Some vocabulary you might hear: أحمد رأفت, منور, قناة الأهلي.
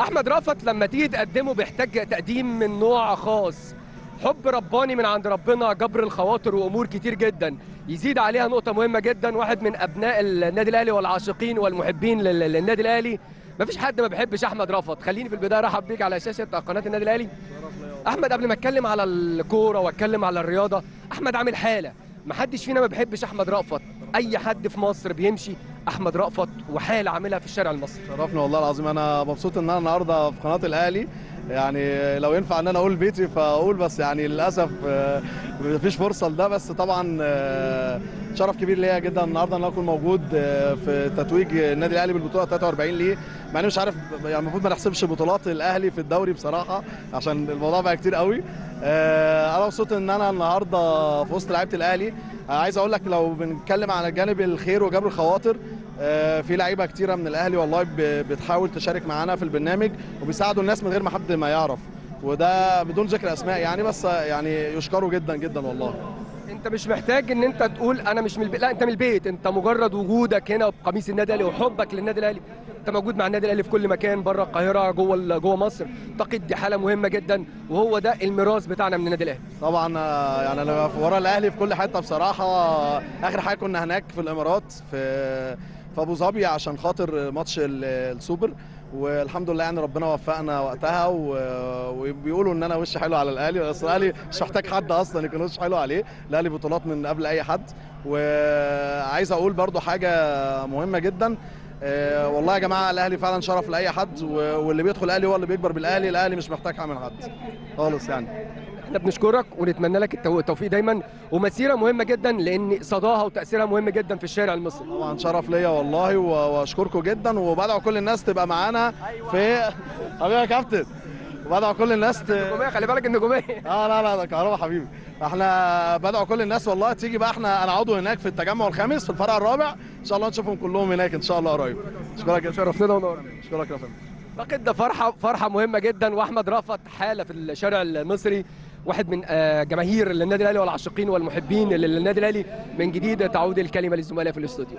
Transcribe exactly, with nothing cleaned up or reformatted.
أحمد رأفت لما تيجي تقدمه بيحتاج تقديم من نوع خاص، حب رباني من عند ربنا، جبر الخواطر وأمور كتير جدا. يزيد عليها نقطة مهمة جدا، واحد من أبناء النادي الأهلي والعاشقين والمحبين للنادي الأهلي، مفيش حد ما بيحبش أحمد رأفت. خليني في البداية رحب بيك على شاشة قناة النادي الأهلي. أحمد، قبل ما أتكلم على الكورة وأتكلم على الرياضة، أحمد عامل حالة، محدش فينا ما بيحبش أحمد رأفت. أي حد في مصر بيمشي أحمد رأفت وحالة عاملها في الشارع المصري. شرفنا والله العظيم. أنا مبسوط إن أنا النهارده في قناة الأهلي، يعني لو ينفع إن أنا أقول بيتي فأقول، بس يعني للأسف مفيش فرصة لده، بس طبعا شرف كبير ليا جدا النهارده إن أنا أكون موجود في تتويج النادي الأهلي بالبطولة ثلاثة وأربعين ليه. مع إني مش عارف، يعني المفروض ما نحسبش بطولات الأهلي في الدوري بصراحة، عشان الموضوع بقى كتير قوي. أنا مبسوط إن أنا النهارده في وسط لعيبة الأهلي. عايز أقول لك لو بنتكلم على جانب الخير وجبر الخواطر، في لعيبه كتيره من الاهلي والله بتحاول تشارك معانا في البرنامج وبيساعدوا الناس من غير ما حد ما يعرف، وده بدون ذكر اسماء يعني، بس يعني يشكروا جدا جدا والله. انت مش محتاج ان انت تقول انا مش من البيت، لا انت من البيت، انت مجرد وجودك هنا وبقميص النادي الاهلي وحبك للنادي الاهلي، انت موجود مع النادي الاهلي في كل مكان، بره القاهره، جوه جوه مصر. اعتقد دي حاله مهمه جدا، وهو ده الميراث بتاعنا من النادي الاهلي. طبعا يعني انا ورا الاهلي في كل حته بصراحه. اخر حاجه كنا هناك في الامارات في في ابو ظبي عشان خاطر ماتش السوبر، والحمد لله يعني ربنا وفقنا وقتها، وبيقولوا ان انا وش حلو على الاهلي، بس الاهلي مش محتاج حد اصلا يكون وش حلو عليه، الاهلي بطولات من قبل اي حد. وعايز اقول برضو حاجه مهمه جدا، والله يا جماعه الاهلي فعلا شرف لاي حد، واللي بيدخل الاهلي هو اللي بيكبر بالاهلي، الاهلي مش محتاج حاجه من حد خالص يعني. احنا بنشكرك ونتمنى لك التوفيق دايما، ومسيره مهمه جدا لان صداها وتاثيرها مهم جدا في الشارع المصري. طبعا شرف ليا والله، واشكركم جدا، وبدعو كل الناس تبقى معانا في حبيبي يا كابتن، بدعو كل الناس ت... النجوميه، خلي بالك النجوميه. اه لا لا ده كهرباء حبيبي. احنا بدعو كل الناس والله تيجي بقى، احنا انا عضو هناك في التجمع الخامس في الفرع الرابع، ان شاء الله نشوفهم كلهم هناك ان شاء الله قريب. اشكرك، شرفتنا ونورتنا. اشكرك يا فندم. اعتقد ده فرحه فرحه مهمه جدا، واحمد رأفت حاله في الشارع المصري، واحد من جماهير النادي الاهلي والعاشقين والمحبين للنادي الاهلي. من جديد تعود الكلمه للزملاء في الاستوديو.